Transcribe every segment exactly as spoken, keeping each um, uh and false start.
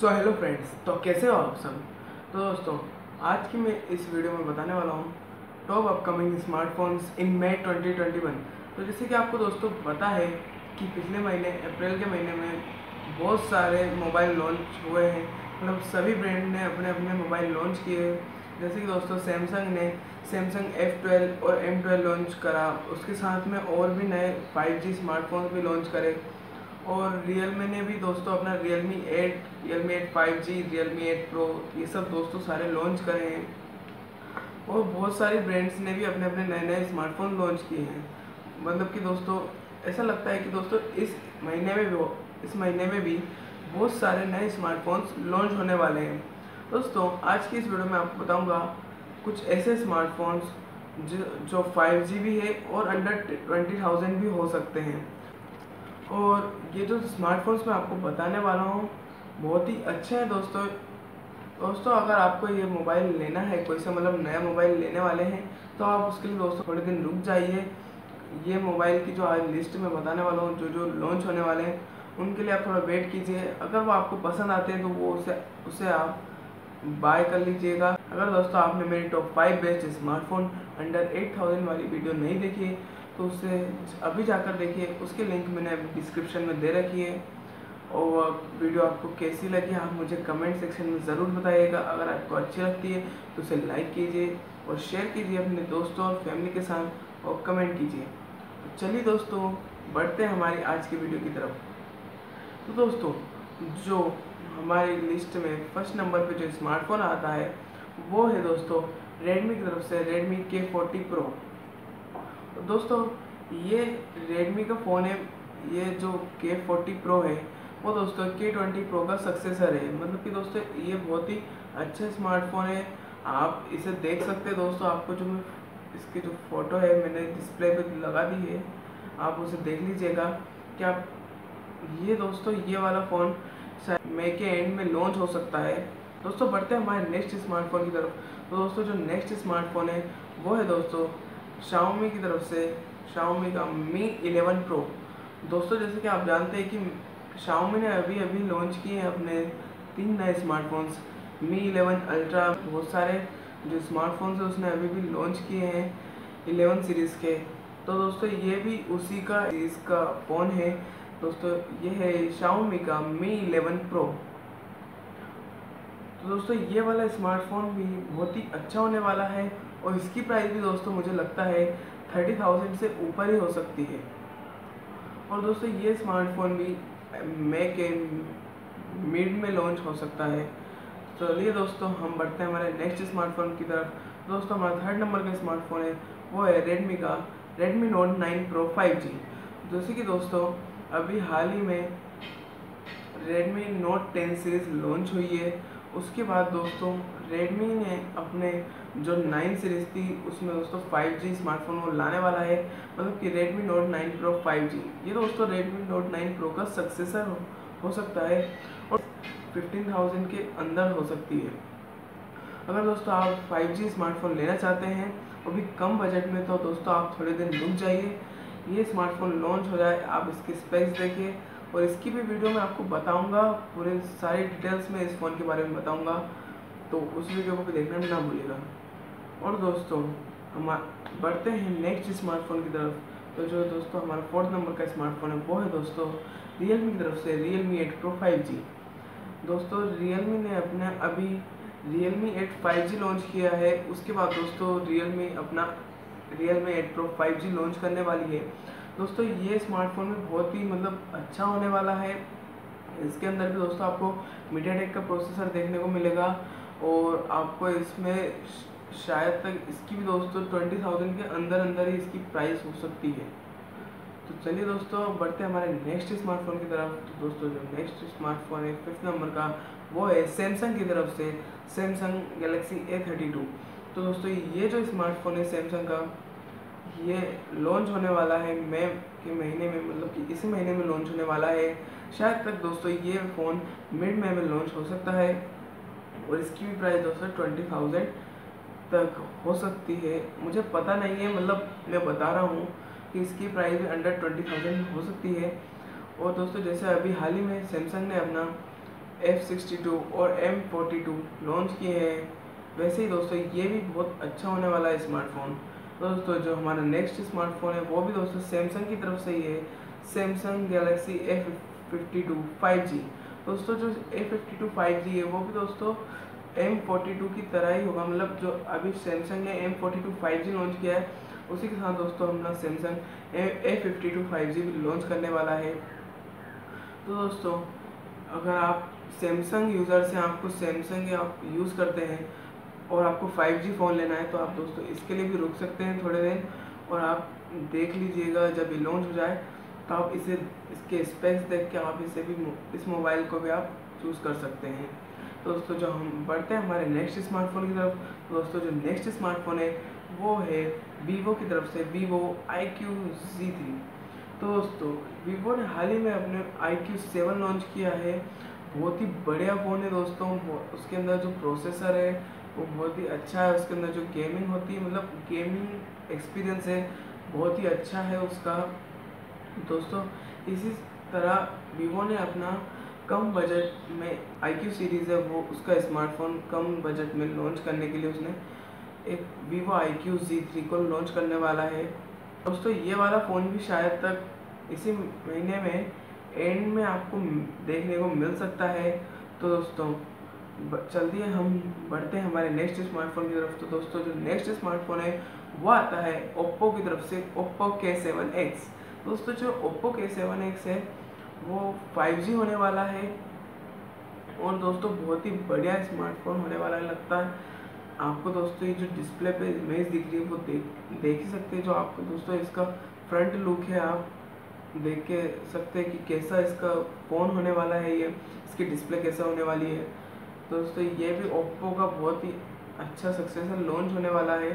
So hello friends, तो कैसे हो आप सब। तो दोस्तों, आज की मैं इस वीडियो में बताने वाला हूँ top upcoming smartphones in May twenty twenty one. तो जैसे कि आपको दोस्तों पता है कि पिछले महीने अप्रैल के महीने में बहुत सारे मोबाइल लॉन्च हुए हैं, मतलब सभी ब्रांड ने अपने अपने मोबाइल लॉन्च किए। जैसे कि दोस्तों सैमसंग ने सैमसंग एफ ट्वेल्व और एम ट्वेल्व लॉन्च करा, उसके साथ में और भी नए फाइव जी स्मार्टफोन्स भी लॉन्च करे। और Realme ने भी दोस्तों अपना Realme eight, Realme eight five G, Realme eight Pro ये सब दोस्तों सारे लॉन्च करे हैं। और बहुत सारी ब्रांड्स ने भी अपने अपने नए नए स्मार्टफोन लॉन्च किए हैं। मतलब कि दोस्तों ऐसा लगता है कि दोस्तों इस महीने में भी इस महीने में भी बहुत सारे नए स्मार्टफोन्स लॉन्च होने वाले हैं। दोस्तों आज की इस वीडियो में आपको बताऊँगा कुछ ऐसे स्मार्टफोन्स जो जो फाइव जी भी है और अंडर ट्वेंटी थाउजेंड भी हो सकते हैं। और ये जो स्मार्टफोन्स मैं आपको बताने वाला हूँ बहुत ही अच्छे हैं दोस्तों। दोस्तों अगर आपको ये मोबाइल लेना है, कोई से मतलब नया मोबाइल लेने वाले हैं, तो आप उसके लिए दोस्तों थोड़े दिन रुक जाइए। ये मोबाइल की जो आज लिस्ट में बताने वाला हूँ, जो जो लॉन्च होने वाले हैं, उनके लिए आप थोड़ा वेट कीजिए। अगर वो आपको पसंद आते हैं तो वो उसे उसे आप बाय कर लीजिएगा। अगर दोस्तों आपने मेरी top five best smartphone under eight thousand वाली वीडियो नहीं देखी है तो उसे अभी जाकर देखिए, उसके लिंक मैंने अभी डिस्क्रिप्शन में दे रखी है। और वीडियो आपको कैसी लगी आप मुझे कमेंट सेक्शन में ज़रूर बताइएगा। अगर आपको अच्छी लगती है तो उसे लाइक कीजिए और शेयर कीजिए अपने दोस्तों और फैमिली के साथ, और कमेंट कीजिए। तो चलिए दोस्तों बढ़ते हैं हमारी आज की वीडियो की तरफ। तो दोस्तों जो हमारी लिस्ट में फर्स्ट नंबर पे जो स्मार्टफोन आता है वो है दोस्तों रेडमी की तरफ से रेडमी के फोर्टी प्रो। दोस्तों ये रेडमी का फ़ोन है, ये जो के फोर्टी प्रो है वो दोस्तों के ट्वेंटी प्रो का सक्सेसर है। मतलब कि दोस्तों ये बहुत ही अच्छा स्मार्टफोन है। आप इसे देख सकते हैं दोस्तों, आपको जो इसकी जो फ़ोटो है मैंने डिस्प्ले पे लगा दी है, आप उसे देख लीजिएगा। क्या ये दोस्तों ये वाला फ़ोन शायद मई के एंड में लॉन्च हो सकता है। दोस्तों बढ़ते हैं हमारे नेक्स्ट स्मार्टफोन की तरफ। तो दोस्तों जो नेक्स्ट स्मार्टफोन है वो है दोस्तों Xiaomi की तरफ से Xiaomi का मी इलेवन प्रो। दोस्तों जैसे कि आप जानते हैं कि Xiaomi ने अभी अभी लॉन्च किए हैं अपने तीन नए स्मार्टफोन्स, मी इलेवन अल्ट्रा, बहुत सारे जो स्मार्टफोन्स हैं उसने अभी भी लॉन्च किए हैं इलेवन सीरीज़ के। तो दोस्तों ये भी उसी का सीरीज़ का फ़ोन है। दोस्तों ये है Xiaomi का मी इलेवन प्रो। तो दोस्तों ये वाला स्मार्टफोन भी बहुत ही अच्छा होने वाला है और इसकी प्राइस भी दोस्तों मुझे लगता है थर्टी थाउजेंड से ऊपर ही हो सकती है। और दोस्तों ये स्मार्टफोन भी मई के मिड में लॉन्च हो सकता है। चलिए तो दोस्तों हम बढ़ते हैं हमारे नेक्स्ट स्मार्टफोन की तरफ। दोस्तों हमारा थर्ड नंबर का स्मार्टफोन है वो है रेडमी का Redmi Note nine Pro five G. जैसे कि दोस्तों अभी हाल ही में Redmi Note ten series launch हुई है, उसके बाद दोस्तों रेडमी ने अपने जो नाइन सीरीज़ थी उसमें दोस्तों फाइव जी स्मार्टफोन वो लाने वाला है। मतलब कि Redmi Note nine Pro five G ये दोस्तों रेडमी नोट नाइन प्रो का सक्सेसर हो, हो सकता है और फिफ्टीन थाउजेंड के अंदर हो सकती है। अगर दोस्तों आप फाइव जी स्मार्टफोन लेना चाहते हैं और भी कम बजट में, तो दोस्तों आप थोड़े दिन रुक जाइए, ये स्मार्टफोन लॉन्च हो जाए, आप इसके स्पेक्स देखिए। और इसकी भी वीडियो में आपको बताऊंगा, पूरे सारे डिटेल्स में इस फ़ोन के बारे में बताऊंगा, तो उस वीडियो को भी देखना ना भूलिएगा। और दोस्तों हम बढ़ते हैं नेक्स्ट स्मार्टफोन की तरफ। तो जो दोस्तों हमारा फोर्थ नंबर का स्मार्टफोन है वो है दोस्तों रियलमी की तरफ से Realme eight Pro five G. दोस्तों रियलमी ने अपना अभी Realme eight five G launch किया है, उसके बाद दोस्तों रियलमी अपना Realme eight Pro five G launch करने वाली है। दोस्तों ये स्मार्टफोन में बहुत ही मतलब अच्छा होने वाला है। इसके अंदर भी दोस्तों आपको मीडियाटेक का प्रोसेसर देखने को मिलेगा और आपको इसमें शायद तक इसकी भी दोस्तों ट्वेंटी थाउजेंड के अंदर अंदर ही इसकी प्राइस हो सकती है। तो चलिए दोस्तों बढ़ते हैं हमारे नेक्स्ट स्मार्टफोन की तरफ। तो दोस्तों जो नेक्स्ट स्मार्टफोन है फिफ्थ नंबर का वो है सैमसंग की तरफ से Samsung Galaxy A thirty two. तो दोस्तों ये जो स्मार्टफोन है सैमसंग का ये लॉन्च होने वाला है मई के महीने में, मतलब कि इसी महीने में लॉन्च होने वाला है। शायद तक दोस्तों ये फ़ोन मिड मई में लॉन्च हो सकता है और इसकी भी प्राइस दोस्तों ट्वेंटी थाउजेंड तक हो सकती है। मुझे पता नहीं है, मतलब मैं बता रहा हूँ कि इसकी प्राइस भी अंडर ट्वेंटी थाउजेंड हो सकती है। और दोस्तों जैसे अभी हाल ही में सैमसंग ने अपना एफ सिक्सटी टू और एम फोर्टी टू लॉन्च किए हैं। वैसे ही दोस्तों ये भी बहुत अच्छा होने वाला है स्मार्टफोन। दोस्तों जो हमारा नेक्स्ट स्मार्टफोन है वो भी दोस्तों सैमसंग की तरफ से ही है, Samsung Galaxy A fifty two five G. दोस्तों जो A fifty two five G है वो भी दोस्तों एम फोर्टी टू की तरह ही होगा, मतलब जो अभी सैमसंग ने M forty two five G launch किया है उसी के साथ दोस्तों हमारा Samsung A fifty two five G भी लॉन्च करने वाला है। तो दोस्तों अगर आप सैमसंग यूज़र से आपको सैमसंग आप यूज़ करते हैं और आपको फाइव जी फ़ोन लेना है तो आप दोस्तों इसके लिए भी रुक सकते हैं थोड़े दिन, और आप देख लीजिएगा जब ये लॉन्च हो जाए तो आप इसे इसके स्पेक्स देख के आप इसे भी इस मोबाइल को भी आप चूज़ कर सकते हैं। दोस्तों जो हम बढ़ते हैं हमारे नेक्स्ट स्मार्टफोन की तरफ, दोस्तों जो नेक्स्ट स्मार्टफोन है वो है वीवो की तरफ से वीवो iQOO ज़ेड थ्री। तो दोस्तों वीवो ने हाल ही में अपने iQOO सेवन लॉन्च किया है, बहुत ही बढ़िया फ़ोन है दोस्तों। उसके अंदर जो प्रोसेसर है वो बहुत ही अच्छा है, उसके अंदर जो गेमिंग होती है मतलब गेमिंग एक्सपीरियंस है बहुत ही अच्छा है उसका। दोस्तों इसी तरह वीवो ने अपना कम बजट में iQOO सीरीज़ है वो उसका स्मार्टफोन कम बजट में लॉन्च करने के लिए उसने एक वीवो iQOO ज़ेड थ्री को लॉन्च करने वाला है। दोस्तों ये वाला फ़ोन भी शायद तक इसी महीने में एंड में आपको देखने को मिल सकता है। तो दोस्तों चलिए हम बढ़ते हैं हमारे नेक्स्ट स्मार्टफोन की तरफ। तो दोस्तों जो नेक्स्ट स्मार्टफोन है वो आता है Oppo की तरफ से Oppo के सेवन एक्स। दोस्तों जो Oppo के सेवन एक्स है वो फाइव जी होने वाला है और दोस्तों बहुत ही बढ़िया स्मार्टफोन होने वाला लगता है आपको। दोस्तों ये जो डिस्प्ले पे इमेज दिख रही है वो देख देख ही सकते हैं, जो आपको दोस्तों इसका फ्रंट लुक है आप देख के सकते हैं कि कैसा इसका फ़ोन होने वाला है, ये इसकी डिस्प्ले कैसा होने वाली है। दोस्तों ये भी Oppo का बहुत ही अच्छा सक्सेसर लॉन्च होने वाला है।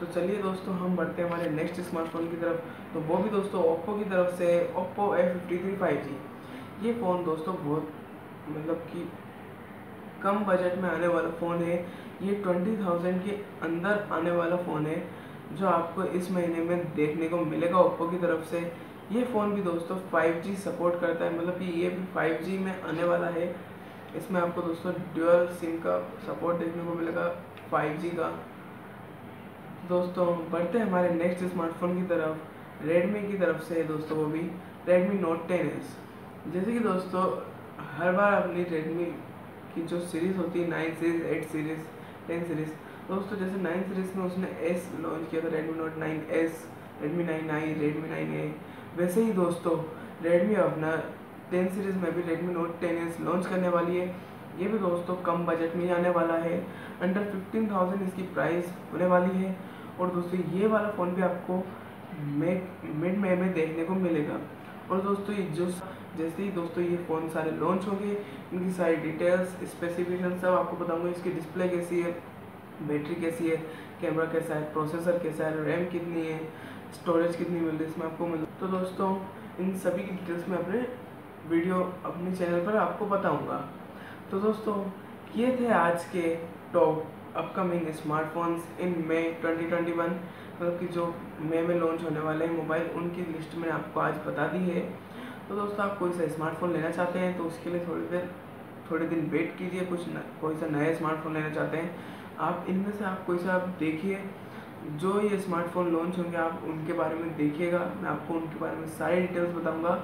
तो चलिए दोस्तों हम बढ़ते हैं हमारे नेक्स्ट स्मार्टफोन की तरफ, तो वो भी दोस्तों Oppo की तरफ से Oppo A fifty three five G. ये फ़ोन दोस्तों बहुत मतलब कि कम बजट में आने वाला फ़ोन है, ये ट्वेंटी थाउजेंड के अंदर आने वाला फ़ोन है जो आपको इस महीने में देखने को मिलेगा Oppo की तरफ से। ये फ़ोन भी दोस्तों फाइव जी सपोर्ट करता है, मतलब कि ये भी फाइव जी में आने वाला है। इसमें आपको दोस्तों ड्यूअल सिम का सपोर्ट देखने को मिलेगा फाइव जी का। दोस्तों बढ़ते हैं हमारे नेक्स्ट स्मार्टफोन की तरफ, Redmi की तरफ से दोस्तों वो भी Redmi Note टेन एस। जैसे कि दोस्तों हर बार अपनी Redmi कि जो सीरीज़ होती है nine series eight series ten series, दोस्तों जैसे नाइन सीरीज़ में उसने एस लॉन्च किया था Redmi Note nine S, Redmi nine i, Redmi nine A, वैसे ही दोस्तों Redmi अपना टेन सीरीज़ में भी Redmi Note ten S launch करने वाली है। ये भी दोस्तों कम बजट में ही आने वाला है, अंडर फिफ्टीन थाउजेंड इसकी प्राइस होने वाली है। और दोस्तों ये वाला फ़ोन भी आपको मे मिड मई में देखने को मिलेगा। और दोस्तों ये जो जैसे ही दोस्तों ये फ़ोन सारे लॉन्च होंगे इनकी सारी डिटेल्स स्पेसिफिकेशन सब आपको बताऊंगा, इसकी डिस्प्ले कैसी है, बैटरी कैसी है, कैमरा कैसा है, प्रोसेसर कैसा है, रैम कितनी है, स्टोरेज कितनी मिल रही है इसमें आपको मिल। तो दोस्तों इन सभी की डिटेल्स मैं अपने वीडियो अपने चैनल पर आपको बताऊँगा। तो दोस्तों ये थे आज के top upcoming smartphones in May twenty twenty one, मतलब कि जो मई में लॉन्च होने वाले हैं मोबाइल उनकी लिस्ट मैंने आपको आज बता दी है। तो दोस्तों आप कोई सा स्मार्टफोन लेना चाहते हैं तो उसके लिए थोड़ी देर थोड़े दिन वेट कीजिए, कुछ न, कोई सा नया स्मार्टफोन लेना चाहते हैं आप इनमें से आप कोई सा आप देखिए जो ये स्मार्टफोन लॉन्च होंगे आप उनके बारे में देखिएगा, मैं आपको उनके बारे में सारी डिटेल्स बताऊँगा।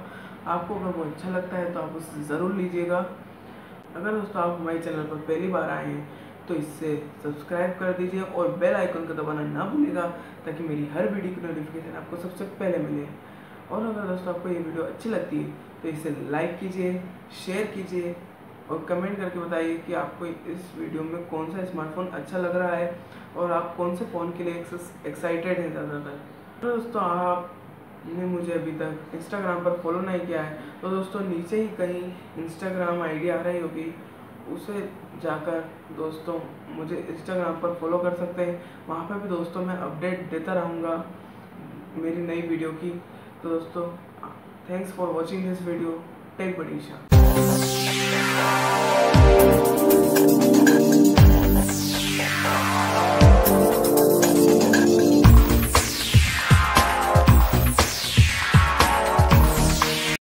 आपको अगर वो अच्छा लगता है तो आप उससे ज़रूर लीजिएगा। अगर दोस्तों आप हमारे चैनल पर पहली बार आए हैं तो इससे सब्सक्राइब कर दीजिए और बेल आइकन को दबाना ना भूलिएगा ताकि मेरी हर वीडियो की नोटिफिकेशन आपको सबसे पहले मिले। और अगर दोस्तों आपको ये वीडियो अच्छी लगती है तो इसे लाइक कीजिए, शेयर कीजिए और कमेंट करके बताइए कि आपको इस वीडियो में कौन सा स्मार्टफोन अच्छा लग रहा है और आप कौन से फ़ोन के लिए एक्साइटेड हैं ज़्यादातर। तो दोस्तों आप ने मुझे अभी तक इंस्टाग्राम पर फॉलो नहीं किया है तो दोस्तों नीचे ही कहीं इंस्टाग्राम आई डी आ रही होगी, उसे जाकर दोस्तों मुझे इंस्टाग्राम पर फॉलो कर सकते हैं। वहाँ पर भी दोस्तों मैं अपडेट देता रहूँगा मेरी नई वीडियो की। तो दोस्तों thanks for watching this video, tech buddy Ishan.